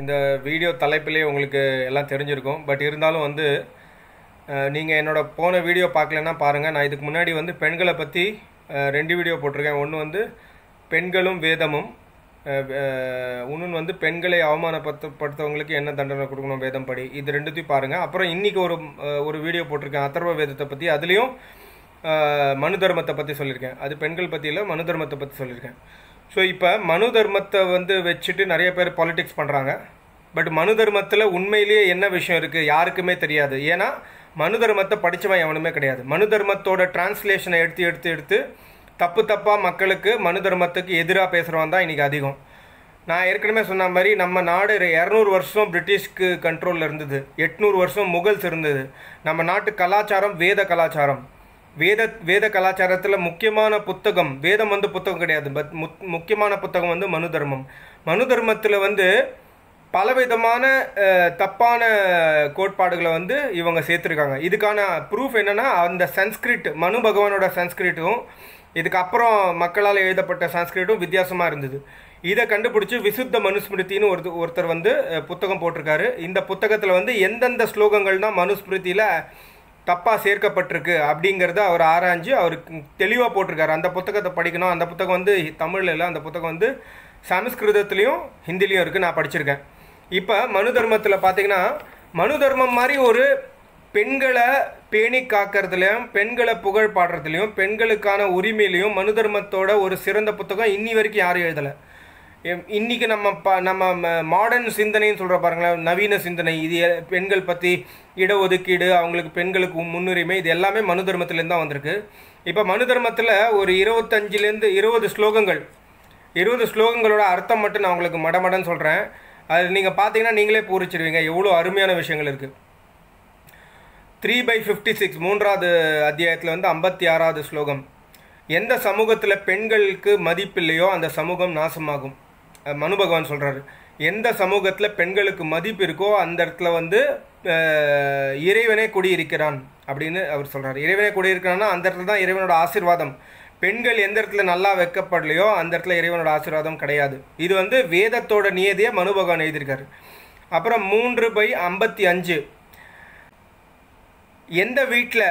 இந்த வீடியோ தலைப்பிலே உங்களுக்கு எல்லாம் தெரிஞ்சிருக்கும். பட் இருந்தாலும் வந்து நீங்கள் என்னோட போன வீடியோ பார்க்கலன்னா பாருங்கள். நான் இதுக்கு முன்னாடி வந்து பெண்களை பற்றி ரெண்டு வீடியோ போட்டிருக்கேன். ஒன்று வந்து பெண்களும் வேதமும், இன்னொன்று வந்து பெண்களை அவமானப்படுத்தவங்களுக்கு என்ன தண்டனை கொடுக்கணும் வேதம் படி, இது ரெண்டுத்தையும் பாருங்கள். அப்புறம் இன்றைக்கி ஒரு வீடியோ போட்டிருக்கேன் அதர்வ வேதத்தை பற்றி. அதுலேயும் மனு தர்மத்தை பற்றி சொல்லியிருக்கேன். அது பெண்கள் பற்றியில் மனு தர்மத்தை பற்றி சொல்லியிருக்கேன். ஸோ இப்போ மனு தர்மத்தை வந்து வச்சுட்டு நிறைய பேர் பாலிடிக்ஸ் பண்ணுறாங்க. பட் மனு தர்மத்தில் உண்மையிலேயே என்ன விஷயம் இருக்குது யாருக்குமே தெரியாது. ஏன்னா மனு தர்மத்தை படித்தவன் எவனுமே கிடையாது. மனு தர்மத்தோட டிரான்ஸ்லேஷனை எடுத்து தப்பு தப்பாக மக்களுக்கு மனு தர்மத்துக்கு எதிராக பேசுகிறவன் தான் இன்றைக்கி அதிகம். நான் ஏற்கனவே சொன்ன மாதிரி நம்ம நாடு 200 வருஷம் பிரிட்டிஷ்க்கு கண்ட்ரோலில் இருந்தது, 800 வருஷம் முகல்ஸ் இருந்தது. நம்ம நாட்டு கலாச்சாரம் வேத கலாச்சாரம். வேத கலாச்சாரத்தில் முக்கியமான புத்தகம், வேதம் வந்து புத்தகம் கிடையாது, பட் முக்கியமான புத்தகம் வந்து மனு தர்மம். மனு தர்மத்தில் வந்து பலவிதமான தப்பான கோட்பாடுகளை வந்து இவங்க சேர்த்துருக்காங்க. இதுக்கான ப்ரூஃப் என்னென்னா அந்த சன்ஸ்கிரிட், மனு பகவானோட சன்ஸ்கிரிட்டும் இதுக்கப்புறம் மக்களால் எழுதப்பட்ட சன்ஸ்கிரிட்டும் வித்தியாசமாக இருந்தது. இதை கண்டுபிடிச்சி விசுத்த மனுஸ்மிருத்தின்னு ஒருத்தர் வந்து புத்தகம் போட்டிருக்காரு. இந்த புத்தகத்தில் வந்து எந்தெந்த ஸ்லோகங்கள்னால் மனுஸ்மிருத்தியில் தப்பாக சேர்க்கப்பட்டிருக்கு அப்படிங்கிறத அவர் ஆராய்ஞ்சு அவருக்கு தெளிவாக போட்டிருக்காரு. அந்த புத்தகத்தை படிக்கணும். அந்த புத்தகம் வந்து தமிழில் இல்லை, அந்த புத்தகம் வந்து சமஸ்கிருதத்துலேயும் ஹிந்திலையும் இருக்குது. நான் படிச்சிருக்கேன். இப்போ மனு தர்மத்தில் பார்த்திங்கன்னா மனு தர்மம் மாதிரி ஒரு பெண்களை பேணி காக்கிறதுலையும் பெண்களை புகழ் பாடுறதுலையும் பெண்களுக்கான உரிமையிலையும் மனு தர்மத்தோட ஒரு சிறந்த புத்தகம் இன்னி வரைக்கும் யாரும் எழுதலை. இன்றைக்கி நம்ம மாடர்ன் சிந்தனைன்னு சொல்கிற பாருங்களேன், நவீன சிந்தனை, இது பெண்கள் பற்றி இடஒதுக்கீடு, அவங்களுக்கு பெண்களுக்கு முன்னுரிமை, இது எல்லாமே மனு தர்மத்துலேருந்து தான் வந்திருக்கு. இப்போ மனு தர்மத்தில் ஒரு 25லேருந்து 20 ஸ்லோகங்களோட அர்த்தம் மட்டும் நான் உங்களுக்கு மடமடன்னு சொல்கிறேன். அது நீங்கள் பார்த்தீங்கன்னா நீங்களே பூரிச்சிடுவீங்க எவ்வளோ அருமையான விஷயங்கள் இருக்குது. 3/56 3வது அத்தியாயத்தில் வந்து 56வது ஸ்லோகம், எந்த சமூகத்தில் பெண்களுக்கு மதிப்பில்லையோ அந்த சமூகம் நாசமாகும். மனு பகவான் சொல்கிறாரு, எந்த சமூகத்தில் பெண்களுக்கு மதிப்பு இருக்கோ அந்த இடத்துல வந்து இறைவனே குடியிருக்கிறான் அப்படின்னு அவர் சொல்கிறார். இறைவனே குடியிருக்கிறான்னா அந்த இடத்துல தான் இறைவனோட ஆசீர்வாதம். பெண்கள் எந்த இடத்துல நல்லா வைக்கப்படலையோ அந்த இடத்துல இறைவனோட ஆசீர்வாதம் கிடையாது. இது வந்து வேதத்தோட நியதியை மனு பகவான் எழுதியிருக்காரு. அப்புறம் 3/55, எந்த வீட்டில்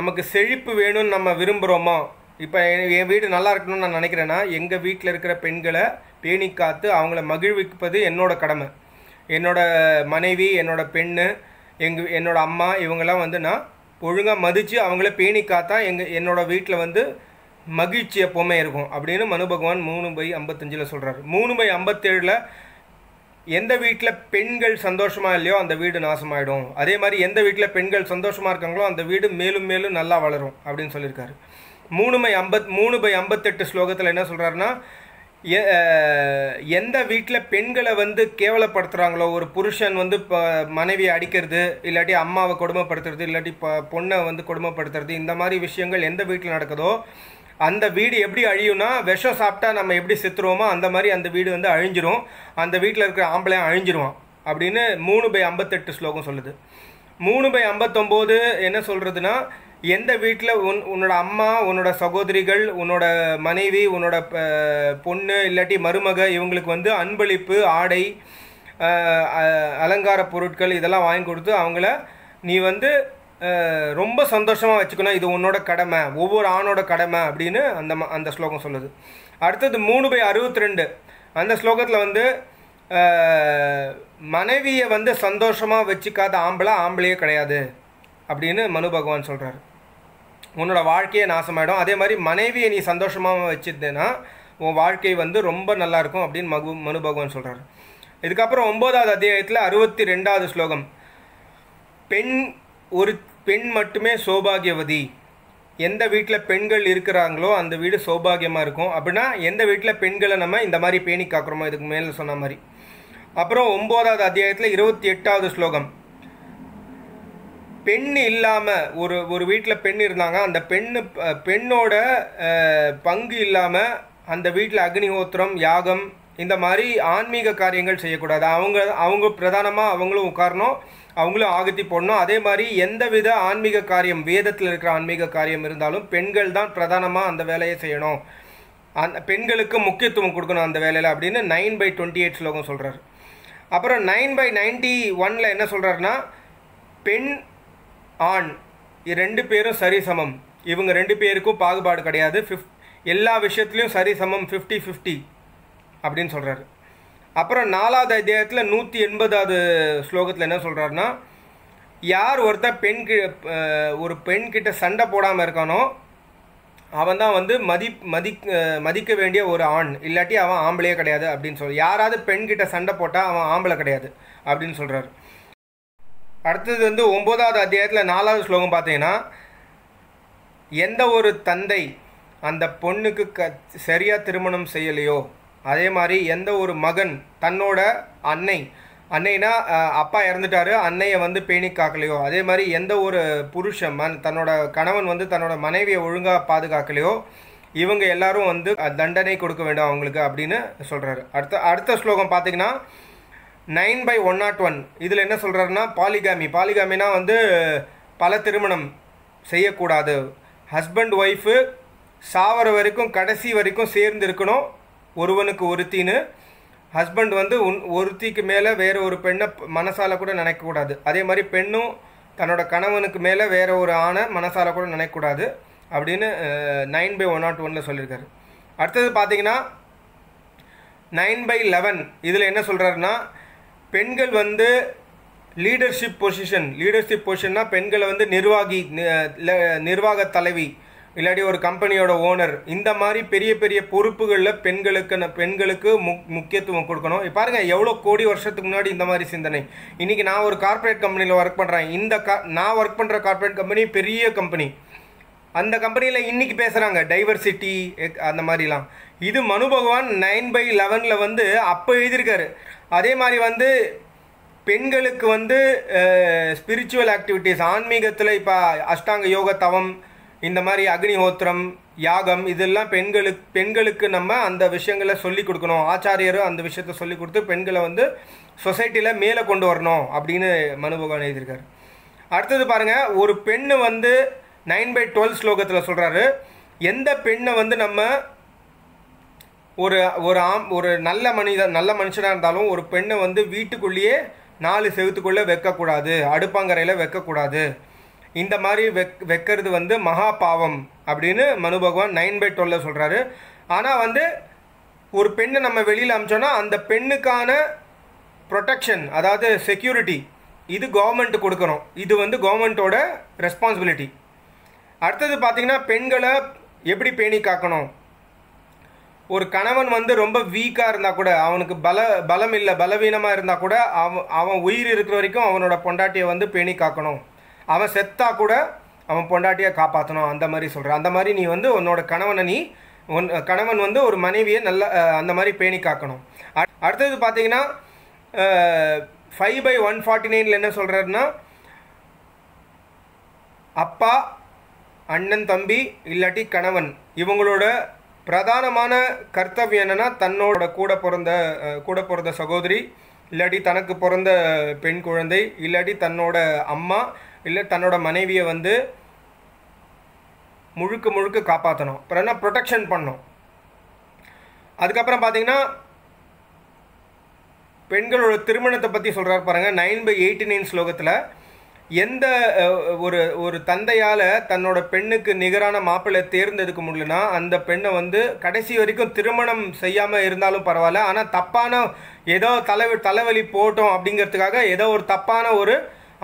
நமக்கு செழிப்பு வேணும்னு நம்ம விரும்புகிறோமோ, இப்போ என் வீடு நல்லா இருக்கணும்னு நான் நினைக்கிறேன்னா எங்கள் வீட்டில் இருக்கிற பெண்களை பேணி காத்து அவங்கள மகிழ்விப்பது என்னோடய கடமை. என்னோடய மனைவி, என்னோடய பெண்ணு, என்னோடய அம்மா, இவங்கெல்லாம் வந்து நான் ஒழுங்காக மதித்து அவங்கள பேணி காத்தா என்னோடய வீட்டில் வந்து மகிழ்ச்சி எப்போவுமே இருக்கும் அப்படின்னு மனு பகவான் 3/55 சொல்கிறாரு. 3/57 எந்த வீட்டில் பெண்கள் சந்தோஷமாக இல்லையோ அந்த வீடு நாசமாயிடும். அதே மாதிரி எந்த வீட்டில் பெண்கள் சந்தோஷமாக இருக்காங்களோ அந்த வீடு மேலும் மேலும் நல்லா வளரும் அப்படின்னு சொல்லியிருக்காரு. 3/58 ஸ்லோகத்தில் என்ன சொல்கிறாருன்னா, எந்த வீட்டில் பெண்களை வந்து கேவலப்படுத்துகிறாங்களோ, ஒரு புருஷன் வந்து இப்போ மனைவியை அடிக்கிறது, இல்லாட்டி அம்மாவை கொடுமைப்படுத்துறது, இல்லாட்டி பொண்ணை வந்து கொடுமைப்படுத்துறது, இந்த மாதிரி விஷயங்கள் எந்த வீட்டில் நடக்குதோ அந்த வீடு எப்படி அழியும்னா, விஷம் சாப்பிட்டா நம்ம எப்படி செத்துருவோமோ அந்த மாதிரி அந்த வீடு வந்து அழிஞ்சிரும், அந்த வீட்டில் இருக்கிற ஆம்பளை அழிஞ்சிருவான் அப்படின்னு 3/58 ஸ்லோகம் சொல்லுது. 3/59 என்ன சொல்கிறதுனா, எந்த வீட்டில் உன்னோட அம்மா, உன்னோட சகோதரிகள், உன்னோட மனைவி, உன்னோட பொண்ணு இல்லாட்டி மருமக, இவங்களுக்கு வந்து அன்பளிப்பு, ஆடை, அலங்கார பொருட்கள் இதெல்லாம் வாங்கி கொடுத்து அவங்கள நீ வந்து ரொம்ப சந்தோஷமாக வச்சுக்கணும், இது உன்னோட கடமை, ஒவ்வொரு ஆணோட கடமை அப்படின்னு அந்த ஸ்லோகம் சொல்லுது. அடுத்தது 3/62 அந்த ஸ்லோகத்தில் வந்து மனைவியை வந்து சந்தோஷமாக வச்சுக்காத ஆம்பளையே கிடையாது அப்படின்னு மனு பகவான் சொல்கிறார். உன்னோட வாழ்க்கையை நாசமாயிடும். அதே மாதிரி மனைவியை நீ சந்தோஷமாக வச்சுருந்தேன்னா உன் வாழ்க்கை வந்து ரொம்ப நல்லாயிருக்கும் அப்படின்னு மனு பகவான் சொல்கிறார். இதுக்கப்புறம் 9வது அத்தியாயத்தில் 62வது ஸ்லோகம், ஒரு பெண் மட்டுமே சௌபாகியவதி, எந்த வீட்டில் பெண்கள் இருக்கிறாங்களோ அந்த வீடு சௌபாகியமாக இருக்கும். அப்படின்னா எந்த வீட்டில் பெண்களை நம்ம இந்த மாதிரி பேணி காக்கிறோமோ, இதுக்கு மேலே சொன்ன மாதிரி. அப்புறம் 9வது அத்தியாயத்தில் 28வது ஸ்லோகம், பெண் இல்லாமல் ஒரு வீட்டில் பெண் இருந்தாங்க, அந்த பெண்ணோட பங்கு இல்லாமல் அந்த வீட்டில் அக்னிஹோத்திரம், யாகம், இந்த மாதிரி ஆன்மீக காரியங்கள் செய்யக்கூடாது. அவங்க பிரதானமாக அவங்களும் உட்காரணும், அவங்களும் ஆகத்தி போடணும். அதே மாதிரி எந்த வித ஆன்மீக காரியம், வேதத்தில் இருக்கிற ஆன்மீக காரியம் இருந்தாலும் பெண்கள் தான் பிரதானமாக அந்த வேலையை செய்யணும். अंत मुख्यत्वम कोडुक्कणुम अंद वेलैयिल अप्पडिनु 9/28 श्लोकम सोल्रार अप्पुறம் 9/91 ல என்ன சொல்றாருன்னா பெண் ஆண் ரெண்டு பேரும் சரிசமம் இவங்க ரெண்டு பேருக்கும் பாகுபாடு கிடையாது எல்லா விஷயத்திலயும் சரிசமம் 50-50 அப்படினு சொல்றாரு அப்புறம் 4வது அத்தியாயத்துல 180வது ஸ்லோகத்துல என்ன சொல்றாருன்னா யார் ஒரு பெண் கிட்ட சண்டை போடாம இருக்கானோ அவன் தான் வந்து மதிக்க வேண்டிய ஒரு ஆண் இல்லாட்டி அவன் ஆம்பளையே கிடையாது அப்படினு சொல்றாரு யாராவது பெண் கிட்ட சண்டை போட்டா அவன் ஆம்பளை கிடையாது அப்படினு சொல்றாரு அடுத்து வந்து 9வது அத்தியாயத்துல 4வது ஸ்லோகம் பாத்தீங்கன்னா எந்த ஒரு தந்தை அந்த பொண்ணுக்கு சரியா திருமணம் செய்யலையோ அதே மாதிரி எந்த ஒரு மகன் தன்னோட அன்னைனா அப்பா இறந்துட்டாரு அன்னையை வந்து பேணி காக்கலையோ அதே மாதிரி எந்த ஒரு புருஷன் தன்னோட கணவன் வந்து தன்னோட மனைவியை ஒழுங்கா பாதுகாக்கலையோ இவங்க எல்லாரும் வந்து தண்டனை கொடுக்க வேண்டும் அவங்களுக்கு அப்படினு சொல்றாரு அடுத்த ஸ்லோகம் பாத்தீங்கன்னா 9/101 இதுல என்ன சொல்றாருன்னா பாலிகாமினா வந்து பல திருமணம் செய்ய கூடாது ஹஸ்பண்ட் வைஃப் சாவர வரைக்கும் கடைசி வரைக்கும் சேர்ந்து இருக்கணும் ஒருவனுக்கு ஒருத்தினு ஹஸ்பண்ட் வந்து ஒருத்திக்கு மேல வேற ஒரு பெண்ணை மனசால கூட நினைக்க கூடாது அதே மாதிரி பெண்ணும் தன்னோட கணவனுக்கு மேல வேற ஒரு ஆணை மனசால கூட நினைக்க கூடாது அப்படினு 9/101 ல சொல்லிருக்காரு அடுத்து பாத்தீங்கன்னா 9/11 இதுல என்ன சொல்றாருன்னா பெண்கள் வந்து லீடர்ஷிப் பொசிஷன்னா பெண்களை வந்து நிர்வாக தலைவி இல்லாட்டி ஒரு கம்பெனியோட ஓனர் இந்த மாதிரி பெரிய பெரிய பொறுப்புகள்ல பெண்களுக்கு முக்கியத்துவம் கொடுக்கணும் பாருங்க எவ்வளவு கோடி வருஷத்துக்கு முன்னாடி இந்த மாதிரி சிந்தனை இன்னைக்கு நான் ஒரு கார்ப்பரேட் கம்பெனில வர்க் பண்றேன் நான் வர்க் பண்ற கார்ப்பரேட் கம்பெனி பெரிய கம்பெனி அந்த கம்பெனில இன்னைக்கு பேசுறாங்க டைவர்சிட்டி அந்த மாதிரிலாம் இது மனு பகவான் 9/11 ல வந்து அப்ப எழுதிருக்காரு அதே மாதிரி வந்து பெண்களுக்கு வந்து ஸ்பிரிச்சுவல் ஆக்டிவிட்டீஸ் ஆன்மீகத்துல இப்ப அஷ்டாங்க யோக தவம் இந்த மாதிரி அக்னிஹோத்திரம் யாகம் இதெல்லாம் பெண்களுக்கு நம்ம அந்த விஷயங்களை சொல்லி கொடுக்கணும் ஆச்சாரியர் அந்த விஷயத்தை சொல்லி கொடுத்து பெண்களை வந்து சொசைட்டில மேலே கொண்டு வரணும் அப்படினு மனு பகவான் எழுதிருக்காரு அடுத்து பாருங்க ஒரு பெண் வந்து 9/12 ஸ்லோகத்துல சொல்றாரு எந்த பெண்ணை வந்து நம்ம ஒரு நல்ல மனுஷனா இருந்தாலும் ஒரு பெண்ணை வந்து வீட்டுக்குள்ளேயே 4 செவுத்துக்குள்ள வைக்க கூடாது அடுப்பங்கரையில வைக்க கூடாது இந்த மாதிரி வைக்கிறது வந்து மகா பாவம் அப்படினு மனு பகவான் 9/12 ல சொல்றாரு ஆனா வந்து ஒரு பெண்ணை நம்ம வெளியில அனுப்பிச்சோம்னா அந்த பெண்ணுக்கான ப்ரொடெக்ஷன் அதாவது செக்யூரிட்டி இது கவர்மெண்ட் கொடுக்கணும் இது வந்து கவர்மெண்டோட ரெஸ்பான்சிபிலிட்டி அடுத்து பாத்தீங்கன்னா பெண்களை எப்படி பேணி காக்கணும் ஒரு கணவன் வந்து ரொம்ப வீக்கா இருந்தா கூட அவனுக்கு பலம் இல்ல பலவீனமா இருந்தா கூட அவன் உயிர் இருக்கிற வரைக்கும் அவனோட பொண்டாட்டியை வந்து பேணி காக்கணும் அவன் செத்தா கூட அவன் பொண்டாட்டியை காப்பாற்றணும் அந்த மாதிரி சொல்கிறான் அந்த மாதிரி நீ வந்து உன்னோட கணவன் வந்து ஒரு மனைவியை நல்லா அந்த மாதிரி பேணி காக்கணும் அடுத்தது பார்த்தீங்கன்னா 5/149 என்ன சொல்கிறாருன்னா அப்பா அண்ணன் தம்பி இல்லாட்டி கணவன் இவங்களோட பிரதானமான கர்த்தவியம் என்னன்னா தன்னோட கூட பிறந்த சகோதரி இல்லாட்டி தனக்கு பிறந்த பெண் குழந்தை இல்லாட்டி தன்னோட அம்மா இல்லை தன்னோட மனைவியை வந்து முழுக்க காப்பாற்றணும் அப்புறம் என்ன ப்ரொடெக்ஷன் பண்ணணும் அதுக்கப்புறம் பார்த்தீங்கன்னா பெண்களோட திருமணத்தை பற்றி சொல்கிறாரு பாருங்கள் 9/89 ஸ்லோகத்தில் எந்த ஒரு தந்தையால் தன்னோட பெண்ணுக்கு நிகரான மாப்பிள்ளை தேர்ந்தெடுக்க முடியலன்னா அந்த பெண்ணை வந்து கடைசி வரைக்கும் திருமணம் செய்யாமல் இருந்தாலும் பரவாயில்ல ஆனால் தப்பான ஏதோ தலைவலி போட்டோம் அப்படிங்கிறதுக்காக ஏதோ ஒரு தப்பான ஒரு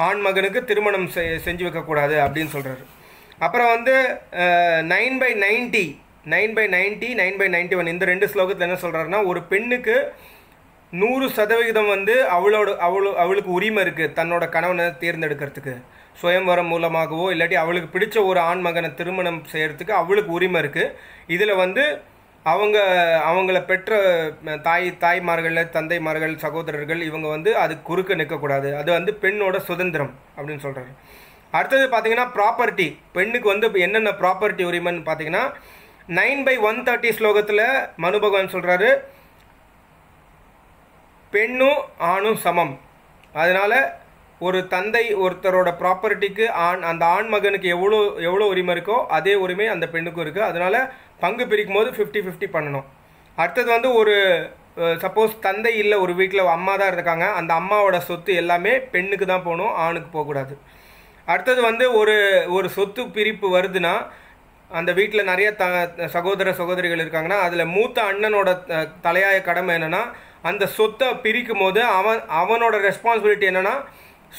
ஆண் மகனுக்கு திருமணம் செஞ்சு வைக்கக்கூடாது அப்படின்னு சொல்கிறாரு அப்புறம் வந்து 9/90, 9/91 இந்த ரெண்டு ஸ்லோகத்தில் என்ன சொல்கிறாருன்னா ஒரு பெண்ணுக்கு 100% வந்து அவளுக்கு உரிமை இருக்குது தன்னோட கணவனை தேர்ந்தெடுக்கிறதுக்கு சுயம்வரம் மூலமாகவோ இல்லாட்டி அவளுக்கு பிடிச்ச ஒரு ஆண் மகனை திருமணம் செய்கிறதுக்கு அவளுக்கு உரிமை இருக்குது இதில் வந்து அவங்கள பெற்ற தாய்மார்கள் தந்தைமார்கள் சகோதரர்கள் இவங்க வந்து அது குறுக்க நிற்கக்கூடாது அது வந்து பெண்ணோட சுதந்திரம் அப்படின்னு சொல்கிறாரு அடுத்தது பார்த்தீங்கன்னா ப்ராப்பர்ட்டி பெண்ணுக்கு வந்து என்னென்ன ப்ராப்பர்ட்டி உரிமைன்னு பார்த்தீங்கன்னா 9/130 ஸ்லோகத்தில் மனு பகவான் சொல்கிறாரு பெண்ணும் ஆணும் சமம் அதனால் और तंदை ஒருத்தரோட ப்ராப்பர்ட்டிக்கு அந்த ஆண் மகனுக்கு எவ்வளவு எவ்வளவு உரிமை இருக்கோ அதே உரிமை அந்த பெண்ணுக்கும் இருக்கு. அதனால பங்கு பிரிக்கும்போது 50-50 பண்ணணும். அடுத்து வந்து ஒரு சப்போஸ் தந்தை இல்ல ஒரு வீட்ல அம்மா தான் இருக்காங்க, அந்த அம்மாவோட சொத்து எல்லாமே பெண்ணுக்கு தான் போணும், ஆணுக்கு போக கூடாது. அடுத்து வந்து ஒரு ஒரு சொத்து பிரிப்பு வருதுனா அந்த வீட்ல நிறைய சகோதர சகோதரிகள் இருக்காங்கனா அதுல மூத்த அண்ணனோட தலையாய கடமை என்னன்னா அந்த சொத்தை பிரிக்கும்போது அவனோட ரெஸ்பான்சிபிலிட்டி என்னன்னா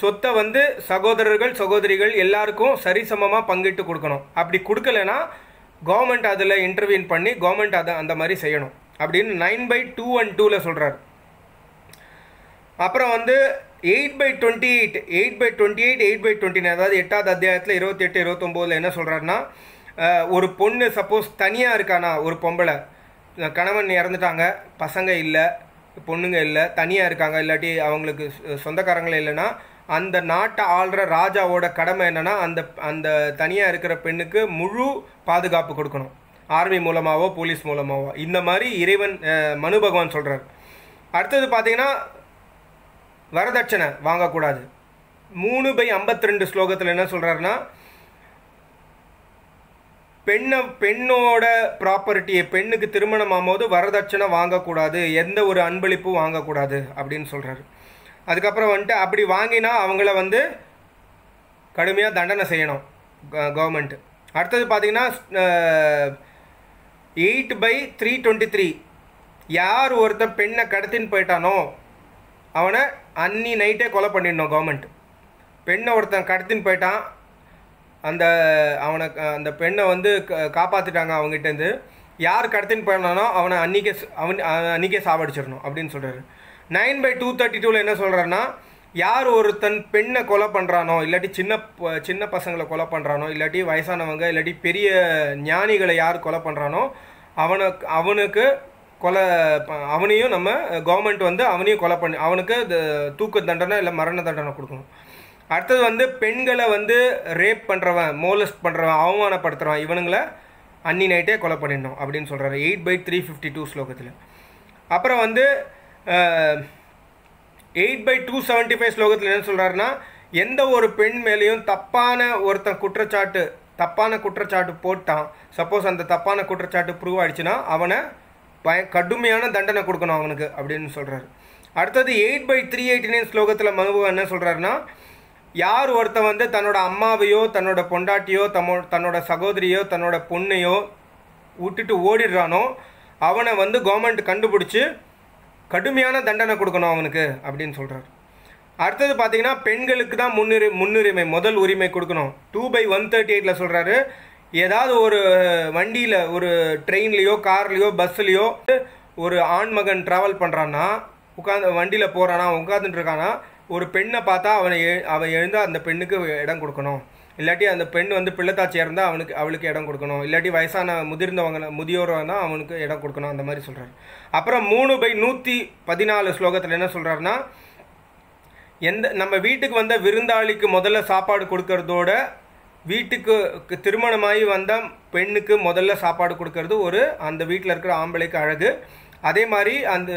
சொத்தை வந்து சகோதரர்கள் சகோதரிகள் எல்லாருக்கும் சரிசமமா பங்கிட்டு கொடுக்கணும். அப்படி கொடுக்கலனா गवर्नमेंट அதில இன்டர்வீன் பண்ணி गवर्नमेंट அந்த மாதிரி செய்யணும் அப்படினு 9/2 and 2 ல சொல்றாரு. அப்புறம் வந்து 8/28 அதாவது 8வது அத்தியாயத்துல 28 29 ல என்ன சொல்றாருன்னா ஒரு பொண்ணு சப்போஸ் தனியா இருக்கானா ஒரு பொம்பளை கணவன் இறந்துட்டாங்க பசங்க இல்ல பொண்ணுங்க இல்ல தனியா இருக்காங்க இல்லாட்டி அவங்களுக்கு சொந்தக்காரங்களே இல்லனா அந்த நாட்டை ஆள்ற ராஜாவோட கடமை என்னன்னா அந்த அந்த தனியா இருக்கிற பெண்ணுக்கு முழு பாதுகாப்பு கொடுக்கணும், ஆர்மி மூலமாவோ போலீஸ் மூலமாவோ. இந்த மாதிரி இறைவன் மனு பகவான் சொல்றார். அடுத்து பாத்தீங்கன்னா வரதட்சணை வாங்க கூடாது. 3/52 ஸ்லோகத்துல என்ன சொல்றாருன்னா பெண்ணோட ப்ராப்பர்ட்டியை பெண்ணுக்கு திருமணம் ஆகும்போது வரதட்சணை வாங்கக்கூடாது, எந்த ஒரு அன்பளிப்பும் வாங்கக்கூடாது அப்படின்னு சொல்கிறாரு. அதுக்கப்புறம் வந்துட்டு அப்படி வாங்கினா அவங்கள வந்து கடுமையாக தண்டனை செய்யணும் கவர்மெண்ட். அடுத்தது பார்த்தீங்கன்னா 8/323 யார் ஒருத்தன் பெண்ணை கடத்தின்னு போயிட்டானோ அவனை அன்னி நைட்டே கொலை பண்ணிடணும் கவர்மெண்ட். பெண்ணை ஒருத்தன் கடத்தின்னு போயிட்டான் அந்த அவனை அந்த பெண்ணை வந்து காப்பாற்றிட்டாங்க அவங்ககிட்டேருந்து யார் கடத்தின்னு போயிடலானோ அவனை அன்றைக்கே சாவடிச்சிடணும் அப்படின்னு சொல்கிறாரு. 9/232 என்ன சொல்கிறாருன்னா யார் ஒருத்தன் பெண்ணை கொலை பண்ணுறானோ இல்லாட்டி சின்ன பசங்களை கொலை பண்ணுறானோ இல்லாட்டி வயசானவங்க இல்லாட்டி பெரிய ஞானிகளை யார் கொலை பண்ணுறானோ அவனுக்கு கொலை அவனையும் நம்ம கவர்மெண்ட் வந்து அவனையும் கொலை பண்ணி அவனுக்கு தூக்கு தண்டனை இல்லை மரண தண்டனை கொடுக்கணும். அடுத்தது வந்து பெண்களை வந்து ரேப் பண்ணுறவன் மோலஸ்ட் பண்ணுறவன் அவமானப்படுத்துகிறவன் இவனுங்களை அன்னி நைட்டே கொலை பண்ணிடணும் அப்படின்னு சொல்கிறாரு 8/352 ஸ்லோகத்தில். அப்புறம் வந்து 8/275 ஸ்லோகத்தில் என்ன சொல்கிறாருன்னா எந்த ஒரு பெண் மேலேயும் தப்பான குற்றச்சாட்டு போட்டான் சப்போஸ் அந்த தப்பான குற்றச்சாட்டு ப்ரூவ் ஆயிடுச்சுன்னா அவனை கடுமையான தண்டனை கொடுக்கணும் அவனுக்கு அப்படின்னு சொல்கிறாரு. அடுத்தது 8/389 ஸ்லோகத்தில் மனுபவன் என்ன சொல்கிறாருன்னா யார் ஒருத்தன் வந்து தன்னோட அம்மாவையோ தன்னோட பொண்டாட்டியோ தன்னோட சகோதரியோ தன்னோட பொண்ணையோ விட்டுட்டு ஓடிடுறானோ அவனை வந்து கவர்மெண்ட் கண்டுபிடிச்சி கடுமையான தண்டனை கொடுக்கணும் அவனுக்கு அப்படின்னு சொல்கிறார். அடுத்தது பார்த்தீங்கன்னா பெண்களுக்கு தான் முன்னுரிமை முதல் உரிமை கொடுக்கணும். 2/138 சொல்கிறாரு ஏதாவது ஒரு வண்டியில் ஒரு ட்ரெயின்லேயோ கார்லேயோ பஸ்ஸுலேயோ ஒரு ஆண்மகன் ட்ராவல் பண்ணுறான்னா உட்காந்து வண்டியில் போகிறானா உட்காந்துட்டு இருக்கானா ஒரு பெண்ணை பார்த்தா அவன் எழுந்தால் அந்த பெண்ணுக்கு இடம் கொடுக்கணும், இல்லாட்டி அந்த பெண் வந்து பிள்ளைத்தாச்சியாக இருந்தால் அவளுக்கு இடம் கொடுக்கணும், இல்லாட்டி வயசான முதியோராக தான் அவனுக்கு இடம் கொடுக்கணும் அந்த மாதிரி சொல்கிறாரு. அப்புறம் 3/114 ஸ்லோகத்தில் என்ன சொல்கிறாருன்னா எந்த நம்ம வீட்டுக்கு வந்த விருந்தாளிக்கு முதல்ல சாப்பாடு கொடுக்கறதோட வீட்டுக்கு திருமணமாகி வந்த பெண்ணுக்கு முதல்ல சாப்பாடு கொடுக்கறது ஒரு அந்த வீட்டில் இருக்கிற ஆம்பளைக்கு அழகு. அதே மாதிரி அந்த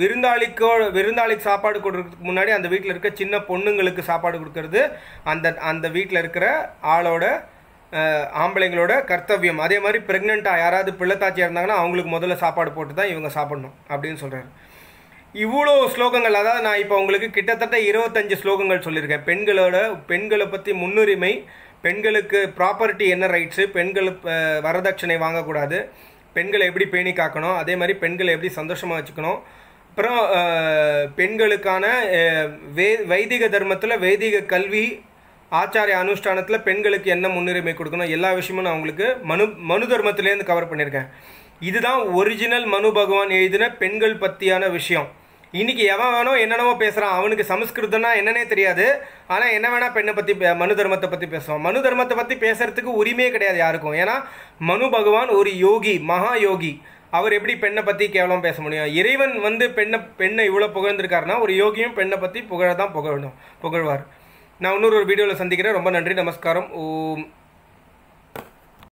விருந்தாளிக்கு சாப்பாடு கொடுக்கறதுக்கு முன்னாடி அந்த வீட்டில் இருக்க சின்ன பொண்ணுங்களுக்கு சாப்பாடு கொடுக்கறது அந்த வீட்டில் இருக்கிற ஆளோட ஆம்பளைங்களோட கர்த்தவியம். அதே மாதிரி ப்ரெக்னெண்ட்டாக யாராவது பிள்ளைத்தாச்சியாக இருந்தாங்கன்னா அவங்களுக்கு முதல்ல சாப்பாடு போட்டு தான் இவங்க சாப்பிடணும் அப்படின்னு சொல்கிறாரு. இவ்வளோ ஸ்லோகங்கள் அதாவது நான் இப்போ உங்களுக்கு கிட்டத்தட்ட 25 ஸ்லோகங்கள் சொல்லியிருக்கேன். பெண்களை பற்றி முன்னுரிமை, பெண்களுக்கு ப்ராப்பர்ட்டி என்ன ரைட்ஸு, பெண்களுக்கு வரதட்சணை வாங்கக்கூடாது, பெண்களை எப்படி பேணி காக்கணும், அதே மாதிரி பெண்களை எப்படி சந்தோஷமாக வச்சுக்கணும், அப்புறம் பெண்களுக்கான வைதிக தர்மத்தில் வைதிக கல்வி ஆச்சாரிய அனுஷ்டானத்தில் பெண்களுக்கு என்ன முன்னுரிமை கொடுக்கணும் எல்லா விஷயமும் நான் உங்களுக்கு மனு தர்மத்திலேருந்து கவர் பண்ணியிருக்கேன். இதுதான் ஒரிஜினல் மனு பகவான் எழுதின பெண்கள் பற்றியான விஷயம். இன்றைக்கி எவன் வேணும் என்னென்னவோ பேசுகிறான், அவனுக்கு சமஸ்கிருதம்னா என்னன்னே தெரியாது, ஆனால் என்ன வேணால் பெண்ணை பற்றி மனு தர்மத்தை பற்றி பேசுவான். மனு தர்மத்தை பற்றி பேசுகிறதுக்கு உரிமையே கிடையாது யாருக்கும். ஏன்னா மனு பகவான் ஒரு யோகி, மகா யோகி, அவர் எப்படி பெண்ணை பற்றி கேவலம் பேச முடியும்? இறைவன் வந்து பெண்ணை இவ்வளோ புகழ்ந்திருக்காருன்னா ஒரு யோகியும் பெண்ணை பற்றி புகழ தான் புகழ்வார். நான் இன்னொரு வீடியோவில் சந்திக்கிறேன். ரொம்ப நன்றி, நமஸ்காரம், ஓம்.